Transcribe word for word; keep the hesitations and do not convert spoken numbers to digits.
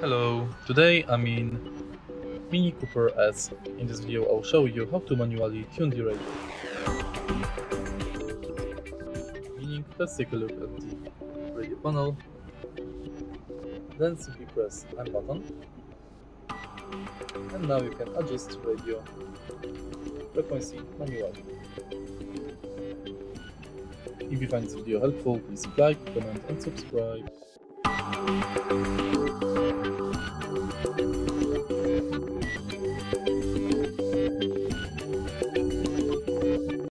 Hello, today I'm in Mini Cooper S. In this video I'll show you how to manually tune the radio. Meaning, let's take a look at the radio panel, then simply press M button, and now you can adjust radio frequency manually. If you find this video helpful, please like, comment and subscribe.